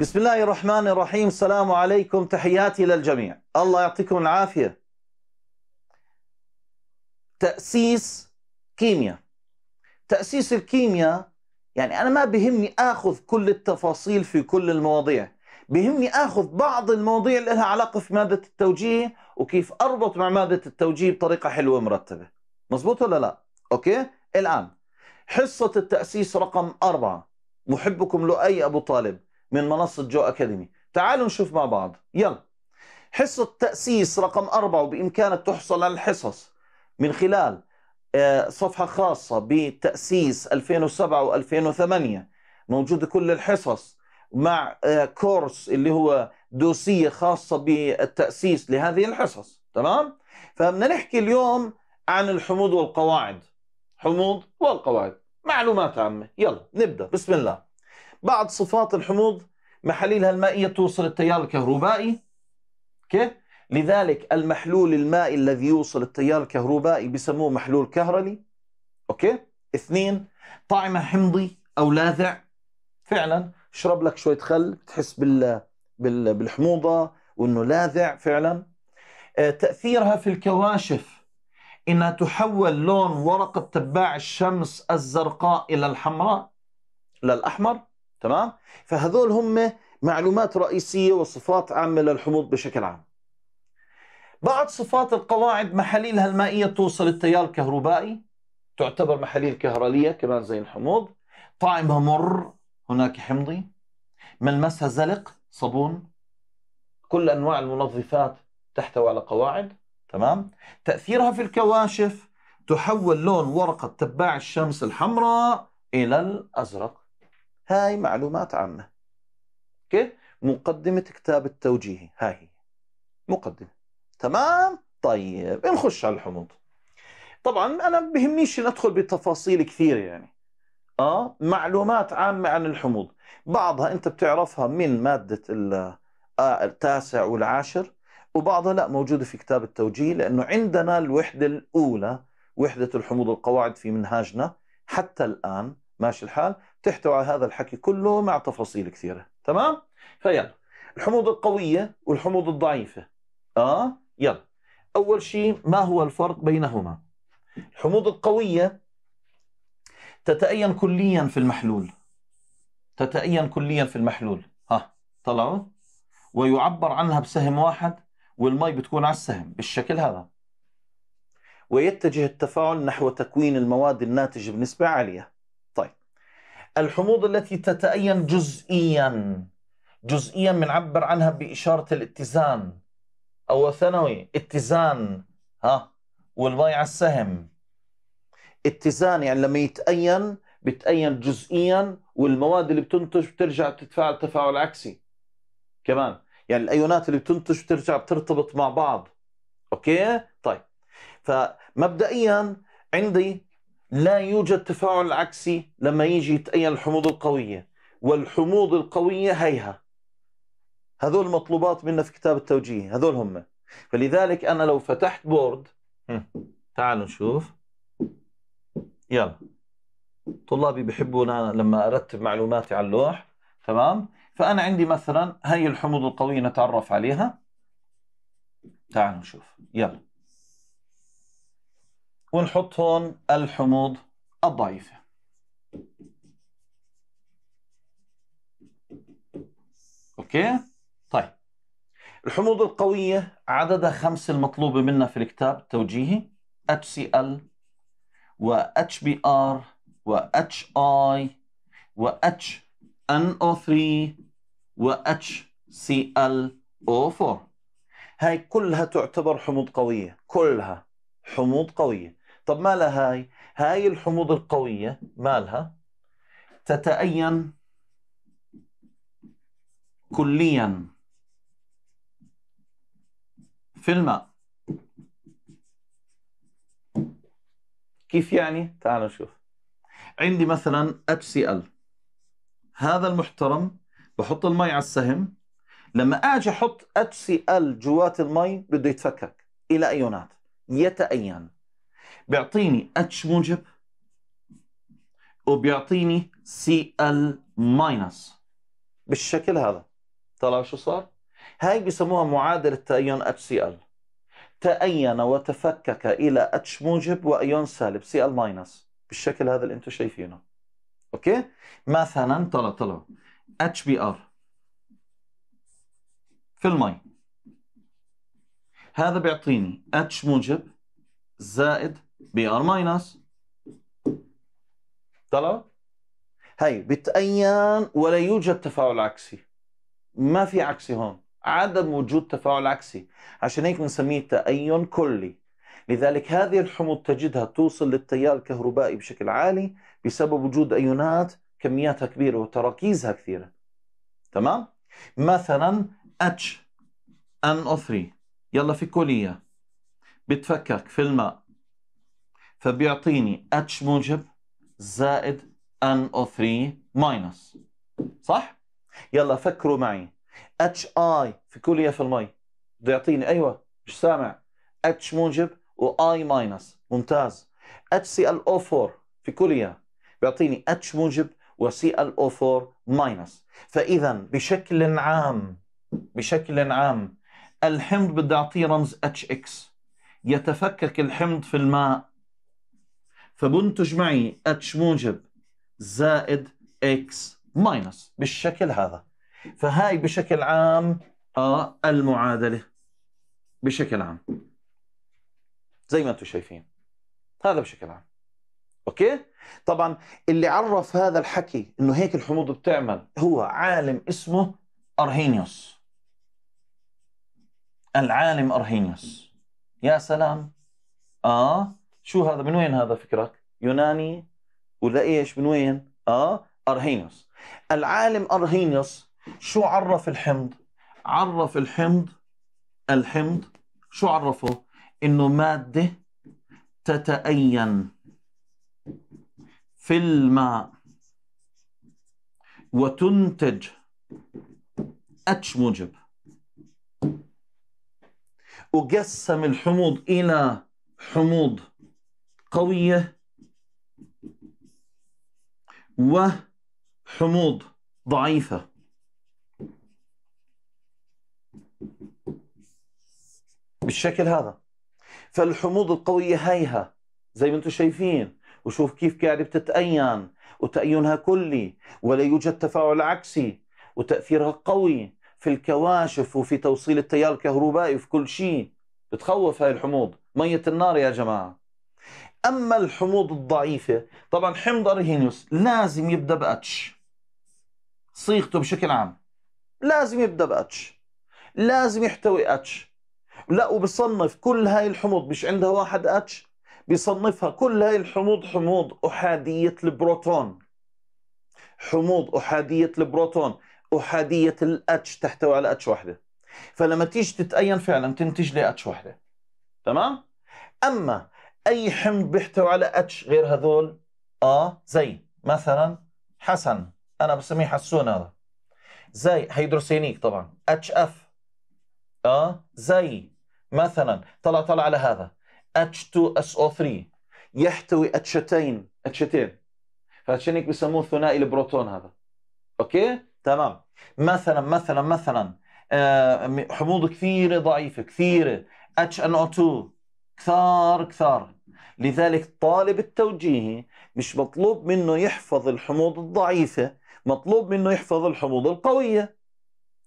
بسم الله الرحمن الرحيم. السلام عليكم، تحياتي للجميع، الله يعطيكم العافية. تأسيس كيمياء، تأسيس الكيمياء يعني أنا ما بهمني آخذ كل التفاصيل في كل المواضيع، بهمني آخذ بعض المواضيع اللي لها علاقة في مادة التوجيه وكيف أربط مع مادة التوجيه بطريقة حلوة ومرتبة. مظبوط ولا لا؟ أوكي؟ الآن حصة التأسيس رقم 4، محبكم لؤي أبو طالب من منصة جو أكاديمي. تعالوا نشوف مع بعض، يلا. حصة تأسيس رقم 4، وبإمكانك تحصل على الحصص من خلال صفحة خاصة بتأسيس 2007 و2008، موجودة كل الحصص مع كورس اللي هو دوسية خاصة بالتأسيس لهذه الحصص، تمام؟ فبدنا نحكي اليوم عن الحموض والقواعد. حموض والقواعد، معلومات عامة. يلا نبدأ، بسم الله. بعض صفات الحموض: محاليلها المائية توصل التيار الكهربائي، اوكي؟ لذلك المحلول المائي الذي يوصل التيار الكهربائي بسموه محلول كهرلي، اوكي؟ 2، طعمه حمضي او لاذع، فعلا اشرب لك شوية خل بتحس بالحموضة وانه لاذع فعلا. تأثيرها في الكواشف انها تحول لون ورقة تباع الشمس الزرقاء الى الحمراء للأحمر، تمام؟ فهذول هم معلومات رئيسية وصفات عامة للحموض بشكل عام. بعض صفات القواعد: محاليلها المائية توصل التيار الكهربائي، تعتبر محاليل كهرلية كمان زي الحموض. طعمها مر، هناك حمضي. ملمسها زلق، صابون. كل أنواع المنظفات تحتوي على قواعد، تمام؟ تأثيرها في الكواشف: تحول لون ورقة تباع الشمس الحمراء إلى الأزرق. هاي معلومات عامة، اوكي؟ مقدمة كتاب التوجيهي، هاي هي مقدمة، تمام؟ طيب نخش على الحموض. طبعا أنا ما بهمنيش ندخل بتفاصيل كثيرة يعني. معلومات عامة عن الحموض، بعضها أنت بتعرفها من مادة التاسع والعاشر، وبعضها لا، موجودة في كتاب التوجيه، لأنه عندنا الوحدة الأولى، وحدة الحموض والقواعد في منهاجنا حتى الآن، ماشي الحال، تحتوي على هذا الحكي كله مع تفاصيل كثيرة، تمام؟ فيلا، الحموض القوية والحموض الضعيفة. يلا، أول شيء ما هو الفرق بينهما؟ الحموض القوية تتأين كليا في المحلول، تتأين كليا في المحلول، طلعوا، ويعبر عنها بسهم واحد، والمي بتكون على السهم بالشكل هذا، ويتجه التفاعل نحو تكوين المواد الناتجة بنسبة عالية. طيب، الحموض التي تتأين جزئيا، جزئيا بنعبر عنها بإشارة الاتزان أو ثانوي، اتزان، والمي على السهم. اتزان يعني لما يتأين بتأين جزئيا، والمواد اللي بتنتج بترجع بتتفاعل تفاعل عكسي كمان، يعني الأيونات اللي بتنتج بترجع بترتبط مع بعض، أوكي؟ طيب، فمبدئيا عندي لا يوجد تفاعل عكسي لما يجي يتأين الحموض القوية، والحموض القوية هيها، هذول مطلوبات منا في كتاب التوجيه، هذول هم. فلذلك أنا لو فتحت بورد، تعالوا نشوف، يلا، طلابي بحبونا لما أرتب معلوماتي على اللوح، تمام؟ فأنا عندي مثلا هي الحموض القوية، نتعرف عليها، تعالوا نشوف، يلا، ونحط هون الحموض الضعيفة. اوكي؟ طيب، الحموض القوية عددها 5 المطلوبة منا في الكتاب التوجيهي: HCl و HBr و HI و HNO3 و HClO4. هاي كلها تعتبر حموض قوية، كلها حموض قوية. طب ما لها هاي؟ هاي الحموض القوية مالها؟ تتأين كليا في الماء. كيف يعني؟ تعالوا نشوف. عندي مثلا HCl، هذا المحترم، بحط المي على السهم، لما اجي احط HCl جوات المي بده يتفكك الى ايونات، يتأين، بيعطيني H موجب وبيعطيني Cl- بالشكل هذا. طلع شو صار؟ هاي بسموها معادلة تأين HCl. تأين وتفكك إلى H موجب وأيون سالب Cl- بالشكل هذا اللي أنتم شايفينه. أوكي؟ مثلا طلع HBr في المي. هذا بيعطيني H موجب زائد Br-. طلع؟ هي بتأين ولا يوجد تفاعل عكسي. ما في عكسي هون. عدم وجود تفاعل عكسي. عشان هيك بنسميه تأين كلي. لذلك هذه الحموض تجدها توصل للتيار الكهربائي بشكل عالي بسبب وجود أيونات كمياتها كبيرة وتراكيزها كثيرة. تمام؟ مثلا HNO3 يلا في كلية بتفكك في الماء فبيعطيني H موجب زائد NO3-. صح؟ يلا فكروا معي HI في كلية في المي بده يعطيني ايوه مش سامع H موجب وI-. ممتاز. HClO4 في كلية بيعطيني H موجب وClO4-. فإذا بشكل عام الحمض بدي اعطيه رمز HX. يتفكك الحمض في الماء فبنتج معي H موجب زائد X- بالشكل هذا. فهاي بشكل عام المعادلة بشكل عام زي ما انتم شايفين هذا بشكل عام. اوكي؟ طبعا اللي عرف هذا الحكي انه هيك الحموض بتعمل هو عالم اسمه أرهينيوس. العالم أرهينيوس. يا سلام. شو هذا؟ من وين هذا فكرك؟ يوناني ولا ايش؟ من وين؟ أرهينيوس. العالم أرهينيوس شو عرف الحمض؟ عرف الحمض شو عرفه؟ إنه مادة تتأين في الماء وتنتج H موجب. وقسم الحموض إلى حموض قوية وحموض ضعيفة. بالشكل هذا. فالحموض القوية هيها زي ما انتم شايفين. وشوف كيف قاعدة بتتأين وتأينها كلي ولا يوجد تفاعل عكسي وتأثيرها قوي في الكواشف وفي توصيل التيار الكهربائي وفي كل شيء. بتخوف هاي الحموض. مية النار يا جماعة. أما الحموض الضعيفة طبعا حمض أرهينيوس لازم يبدأ بأتش. صيغته بشكل عام لازم يبدأ بأتش. لازم يحتوي أتش. لا وبصنف كل هاي الحموض مش عندها واحد أتش. بصنفها كل هاي الحموض حموض أحادية البروتون. حموض أحادية البروتون. أحادية الأتش تحتوي على أتش واحدة. فلما تيجي تتأين فعلا تنتج لي أتش واحدة. تمام؟ أما أي حمض بيحتوي على اتش غير هذول زي مثلا حسن أنا بسميه حسون هذا زي هيدروسينيك طبعا اتش اف زي مثلا طلع على هذا H2SO3 يحتوي اتشتين فعشان هيك بسموه ثنائي البروتون هذا. أوكي؟ تمام. مثلا حموض كثيرة ضعيفة كثيرة HNO2 كثار. لذلك طالب التوجيهي مش مطلوب منه يحفظ الحموض الضعيفة. مطلوب منه يحفظ الحموض القوية.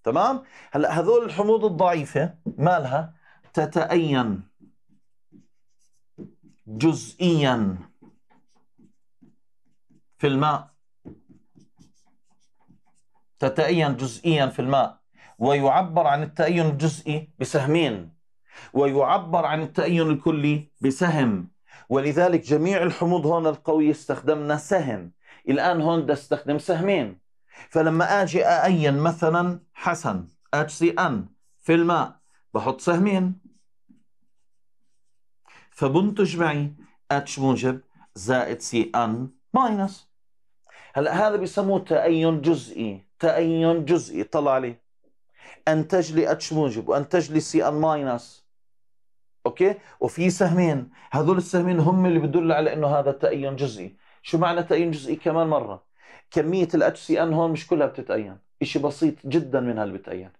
تمام؟ هلأ هذول الحموض الضعيفة مالها تتأين جزئيا في الماء. تتأين جزئيا في الماء. ويعبر عن التأين الجزئي بسهمين. ويعبر عن التأين الكلي بسهم. ولذلك جميع الحموض هون القوية استخدمنا سهم. الآن هون بدي استخدم سهمين. فلما أجي أأين مثلا حسن HCN في الماء بحط سهمين فبنتج معي H موجب زائد CN-. هلا هذا بيسموه تأين جزئي. طلع عليه أنتج لي H موجب وأنتج لي CN-. اوكي؟ وفي سهمين. هذول السهمين هم اللي بدل على انه هذا تأين جزئي. شو معنى تأين جزئي كمان مرة؟ كمية ال HCN هون مش كلها بتتأين. إشي بسيط جدا من هالبتأيان.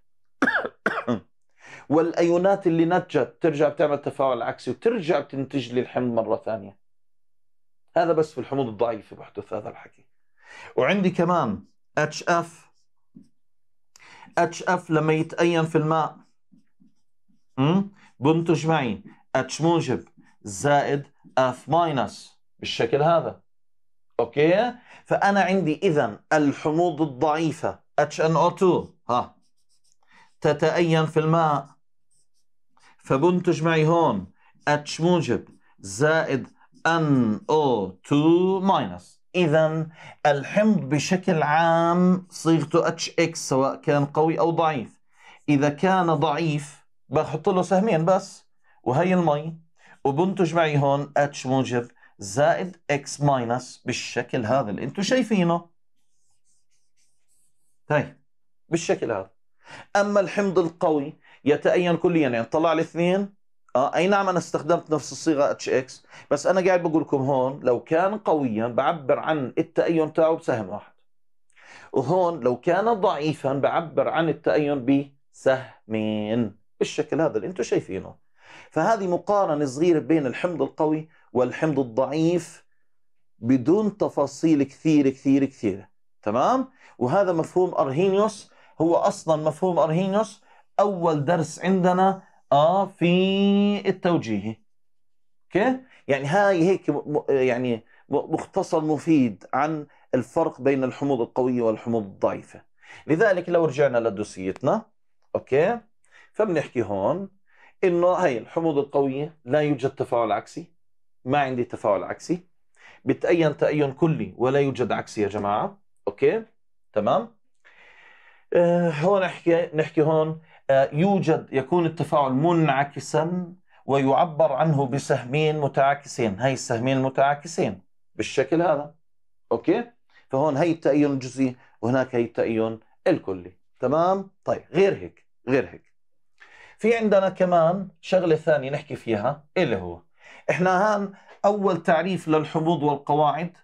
والأيونات اللي نتجت ترجع بتعمل تفاعل عكسي وترجع بتنتج لي الحمض مرة ثانية. هذا بس في الحموض الضعيفة بحدث هذا الحكي. وعندي كمان HF. HF لما يتأين في الماء بنتج معي H موجب زائد F ماينس بالشكل هذا. اوكي، فأنا عندي إذن الحموض الضعيفة HNO2 تتأين في الماء، فبنتج معي هون H موجب زائد NO2 ماينس. إذن الحمض بشكل عام صيغته HX سواء كان قوي أو ضعيف. إذا كان ضعيف بحط له سهمين بس وهي المي، وبنتج معي هون H موجب زائد X ماينس بالشكل هذا اللي انتم شايفينه. هاي بالشكل هذا. أما الحمض القوي يتأين كليا، يعني طلع لي اثنين. أي نعم أنا استخدمت نفس الصيغة HX، بس أنا قاعد بقول لكم هون لو كان قويا بعبر عن التأين تاعه بسهم واحد، وهون لو كان ضعيفا بعبر عن التأين بسهمين بالشكل هذا اللي انتم شايفينه. فهذه مقارنة صغيرة بين الحمض القوي والحمض الضعيف بدون تفاصيل كثير كثير كثير. تمام؟ وهذا مفهوم أرهينيوس. هو أصلا مفهوم أرهينيوس أول درس عندنا في التوجيهي. اوكي؟ يعني هاي هيك يعني مختصر مفيد عن الفرق بين الحموض القوية والحموض الضعيفة. لذلك لو رجعنا لدوسيتنا، اوكي؟ فبنحكي هون إنه هي الحموض القوية لا يوجد تفاعل عكسي، ما عندي تفاعل عكسي، بتأين تأين كلي ولا يوجد عكسي يا جماعة. اوكي؟ تمام؟ هون نحكي هون يوجد، يكون التفاعل منعكسا ويعبر عنه بسهمين متعاكسين. هي السهمين المتعاكسين بالشكل هذا. اوكي؟ فهون هي التأين الجزئي وهناك هي التأين الكلي. تمام؟ طيب غير هيك في عندنا كمان شغلة ثانية نحكي فيها، اللي هو احنا هان اول تعريف للحموض والقواعد.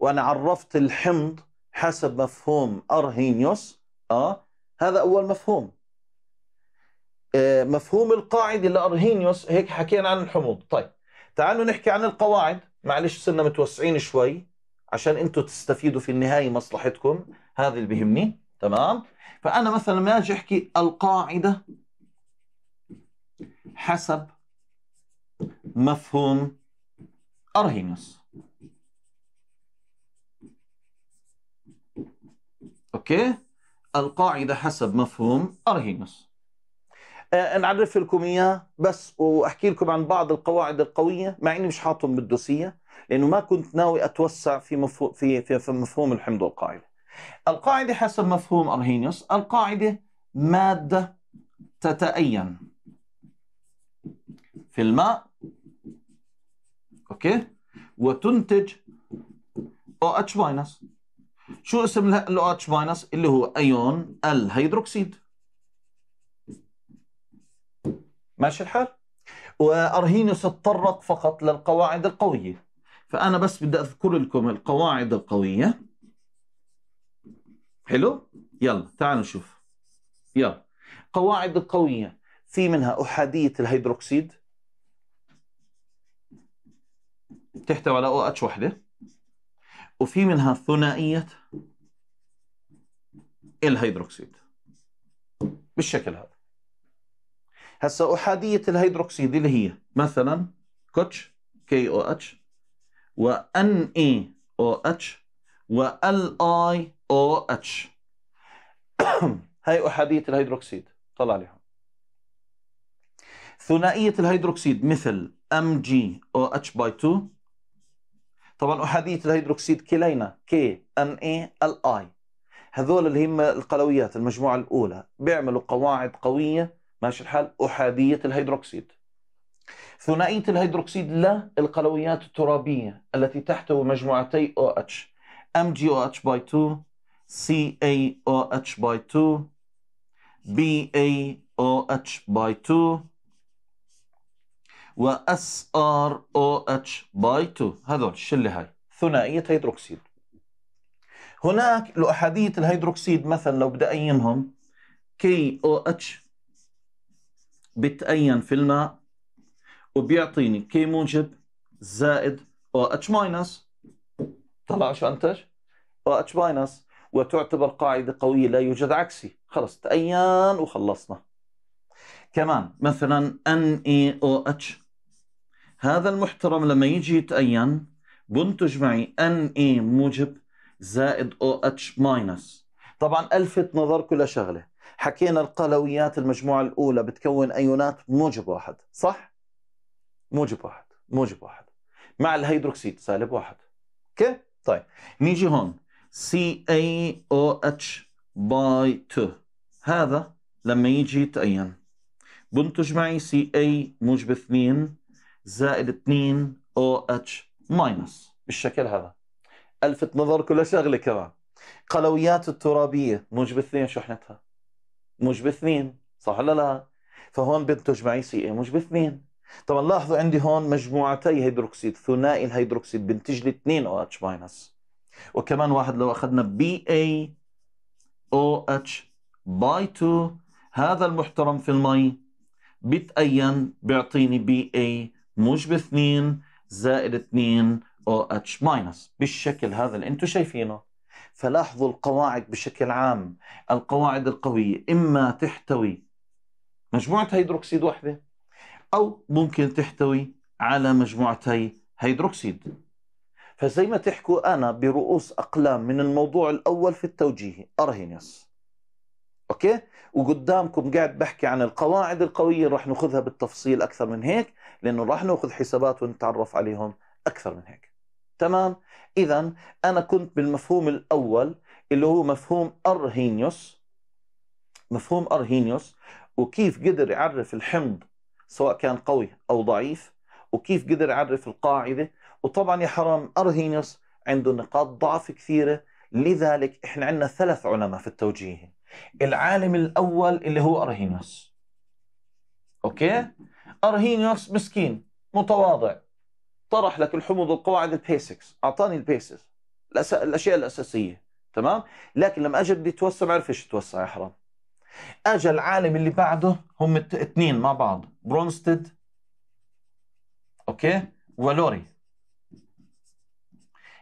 وانا عرفت الحمض حسب مفهوم أرهينيوس. هذا اول مفهوم. مفهوم القاعدة لأرهينيوس، هيك حكينا عن الحموض. طيب تعالوا نحكي عن القواعد. معلش صرنا متوسعين شوي عشان انتم تستفيدوا في النهاية مصلحتكم، هذا اللي بيهمني. تمام؟ فأنا مثلا ما أجي أحكي القاعدة حسب مفهوم أرهينيوس. أوكي؟ القاعدة حسب مفهوم أرهينيوس. نعرف لكم إياه بس، وأحكي لكم عن بعض القواعد القوية، مع إني مش حاطهم بالدوسية لأنه ما كنت ناوي أتوسع في مفهوم الحمض والقاعدة. القاعدة حسب مفهوم أرهينيوس، القاعدة مادة تتأين في الماء، اوكي، وتنتج OH ماينس. شو اسم ال OH ماينس؟ اللي هو أيون الهيدروكسيد. ماشي الحال؟ وأرهينيوس اتطرق فقط للقواعد القوية، فأنا بس بدي أذكر لكم القواعد القوية. حلو؟ يلا تعالوا نشوف. يلا قواعد القوية في منها أحادية الهيدروكسيد، تحتوي على أو اتش وحدة، وفي منها ثنائية الهيدروكسيد بالشكل هذا. هسا أحادية الهيدروكسيد اللي هي مثلا كوتش KOH و NaOH و LiOH. هاي أحادية الهيدروكسيد طلع لهم. ثنائية الهيدروكسيد مثل MgOH/2. طبعا أحادية الهيدروكسيد كلينا KNaLi. هذول اللي هم القلويات المجموعة الأولى بيعملوا قواعد قوية. ماشي الحال؟ أحادية الهيدروكسيد. ثنائية الهيدروكسيد للقلويات الترابية التي تحتوي مجموعتي OH MgOH/2 CaOH/2 BaOH/2 و SROH/2. هذول الشله هاي ثنائيه هيدروكسيد. هناك لأحادية الهيدروكسيد مثلا لو بدي أقيمهم KOH بتأين في الماء وبيعطيني K موجب زائد OH ماينس، طلع شو أنتج؟ OH ماينس، وتعتبر قاعدة قوية لا يوجد عكسي، خلص تأين وخلصنا. كمان مثلا NaOH هذا المحترم لما يجي يتأين بنتج معي Na موجب زائد OH ماينس. طبعا ألفت نظركم لشغلة، حكينا القلويات المجموعة الأولى بتكون أيونات موجب واحد، صح؟ موجب واحد مع الهيدروكسيد سالب واحد. اوكي؟ طيب نيجي هون CaOH باي 2 هذا لما يجي يتأين بنتج معي Ca موجب 2 زائد 2 OH ماينس بالشكل هذا. ألفت نظركم لشغلة كمان، قلويات الترابية موجب 2 شحنتها موجب 2 صح ولا لا؟ فهون بنتج معي Ca موجب 2. طبعا لاحظوا عندي هون مجموعتي هيدروكسيد، ثنائي الهيدروكسيد بنتج لي 2 OH ماينس، وكمان واحد لو أخذنا BaOH باي 2 هذا المحترم في المي بتأين بيعطيني Ba موجب 2 زائد 2 OH ماينس بالشكل هذا اللي انتم شايفينه. فلاحظوا القواعد بشكل عام، القواعد القوية إما تحتوي مجموعة هيدروكسيد واحدة أو ممكن تحتوي على مجموعتي هيدروكسيد. فزي ما تحكوا أنا برؤوس أقلام من الموضوع الأول في التوجيهي أرهينيوس، أوكي؟ وقدامكم قاعد بحكي عن القواعد القوية، راح ناخذها بالتفصيل أكثر من هيك لأنه راح ناخذ حسابات ونتعرف عليهم أكثر من هيك. تمام؟ إذا أنا كنت بالمفهوم الأول اللي هو مفهوم أرهينيوس، وكيف قدر يعرف الحمض سواء كان قوي أو ضعيف، وكيف قدر يعرف القاعدة. وطبعا يا حرام أرهينيوس عنده نقاط ضعف كثيرة، لذلك إحنا عندنا ثلاث علماء في التوجيه. العالم الأول اللي هو أرهينيوس، أوكي؟ أرهينيوس مسكين متواضع، طرح لك الحموض والقواعد البيسكس، أعطاني البيسكس الأشياء الأساسية، تمام؟ لكن لما أجي بدي أتوسع ما عرفش أتوسع يا حرام. أجا العالم اللي بعده، هم اثنين مع بعض، برونستد أوكي؟ ولوري.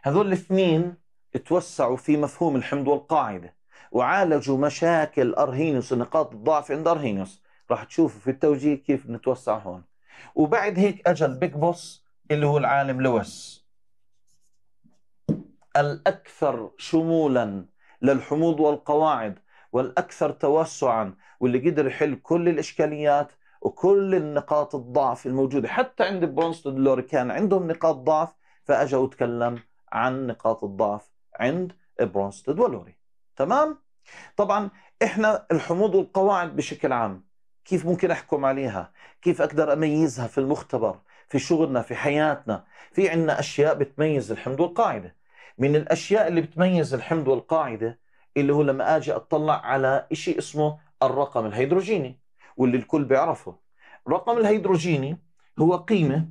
هذول الاثنين اتوسعوا في مفهوم الحمض والقاعدة وعالجوا مشاكل أرهينيوس ونقاط الضعف عند أرهينيوس، راح تشوفوا في التوجيه كيف نتوسع هون. وبعد هيك أجا البيج بوس اللي هو العالم لويس، الأكثر شمولا للحموض والقواعد والأكثر توسعا، واللي قدر يحل كل الإشكاليات وكل النقاط الضعف الموجودة. حتى عند برونستد لوري كان عندهم نقاط ضعف، فأجا وتكلم عن نقاط الضعف عند برونستد ولوري. تمام؟ طبعا إحنا الحموض والقواعد بشكل عام كيف ممكن أحكم عليها، كيف أقدر أميزها في المختبر، في شغلنا، في حياتنا. في عنا أشياء بتميز الحمض والقاعدة. من الأشياء اللي بتميز الحمض والقاعدة اللي هو لما أجي أطلع على إشي اسمه الرقم الهيدروجيني، واللي الكل بيعرفه. الرقم الهيدروجيني هو قيمة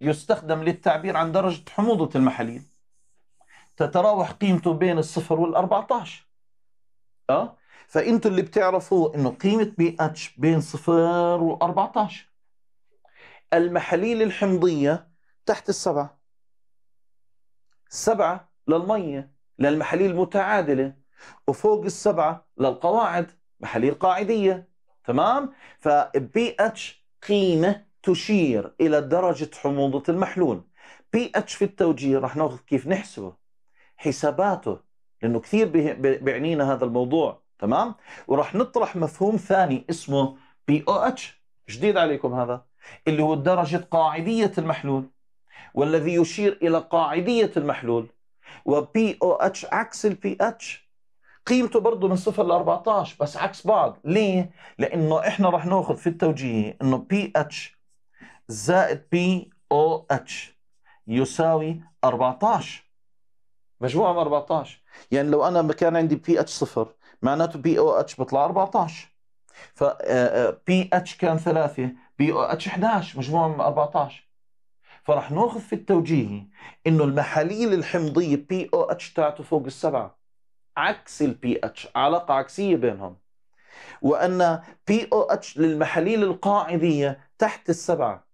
يستخدم للتعبير عن درجة حموضة المحاليل، تتراوح قيمته بين 0 وال 14. فأنتوا اللي بتعرفوه إنه قيمة pH بين 0 و 14. المحاليل الحمضية تحت 7، 7 للمية للمحاليل المتعادلة، وفوق 7 للقواعد محاليل قاعدية. تمام؟ فpH قيمة تشير إلى درجة حموضة المحلول. pH في التوجيه رح ناخذ كيف نحسبه، حساباته، لأنه كثير بيعنينا هذا الموضوع. تمام؟ ورح نطرح مفهوم ثاني اسمه POH، جديد عليكم هذا، اللي هو درجة قاعدية المحلول، والذي يشير إلى قاعدية المحلول. وPOH عكس الPH، قيمته برضه من 0 ل 14، بس عكس بعض. ليه؟ لأنه إحنا رح ناخذ في التوجيه إنه PH زائد POH يساوي 14، مجموعة من 14. يعني لو أنا كان عندي PH 0 معناته POH بطلع 14، ف PH كان 3 BOH 11، مجموعة من 14. فرح ناخذ في التوجيهي انه المحاليل الحمضيه بي او اتش تاعته فوق السبعه عكس البي اتش، علاقه عكسيه بينهم، وان بي او اتش للمحاليل القاعديه تحت السبعه.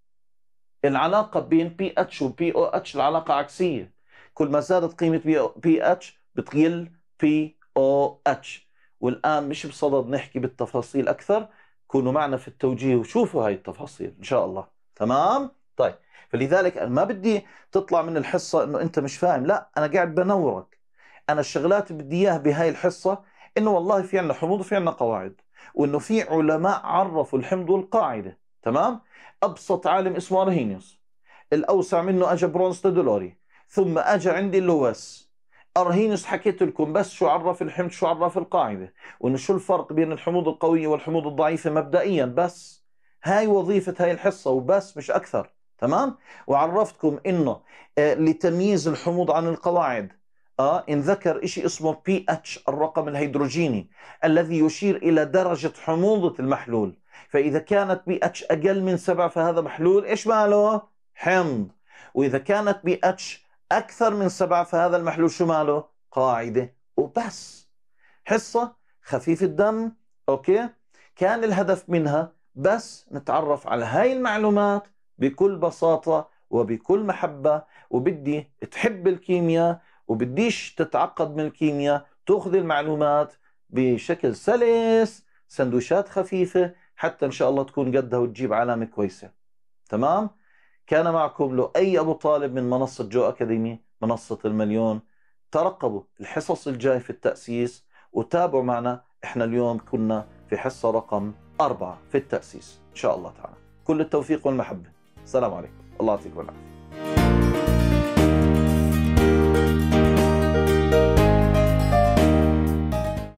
العلاقه بين بي اتش وبي او اتش العلاقه عكسيه، كل ما زادت قيمه بي اتش بتقل بي او اتش. والان مش بصدد نحكي بالتفاصيل اكثر، كونوا معنا في التوجيه وشوفوا هاي التفاصيل ان شاء الله. تمام؟ طيب، فلذلك انا ما بدي تطلع من الحصه انه انت مش فاهم، لا انا قاعد بنورك. انا الشغلات بدي اياها بهاي الحصه انه والله في عندنا حموض وفي عندنا قواعد، وانه في علماء عرفوا الحمض والقاعده. تمام؟ ابسط عالم اسمه أرهينيوس، الاوسع منه اجى برونستد لوري، ثم اجى عندي اللواس. أرهينيوس حكيت لكم بس شو عرف الحمض شو عرف القاعده، وانه شو الفرق بين الحموض القويه والحموض الضعيفه مبدئيا، بس هاي وظيفه هاي الحصه وبس مش اكثر. تمام؟ وعرفتكم انه لتمييز الحموض عن القواعد انذكر شيء اسمه بي اتش، الرقم الهيدروجيني الذي يشير الى درجه حموضه المحلول. فاذا كانت بي اتش اقل من 7 فهذا محلول ايش ماله؟ حمض. واذا كانت بي اتش اكثر من 7 فهذا المحلول شو ماله؟ قاعده وبس. حصه خفيفه الدم، اوكي؟ كان الهدف منها بس نتعرف على هاي المعلومات بكل بساطة وبكل محبة، وبدي تحب الكيمياء وبديش تتعقد من الكيمياء، تأخذ المعلومات بشكل سلس، سندويشات خفيفة، حتى إن شاء الله تكون قدها وتجيب علامة كويسة. تمام؟ كان معكم لؤي أبو طالب من منصة جو أكاديمي، منصة المليون. ترقبوا الحصص الجاي في التأسيس وتابعوا معنا. إحنا اليوم كنا في حصة رقم 4 في التأسيس إن شاء الله تعالى. كل التوفيق والمحبة. السلام عليكم، الله يعطيكم العافية.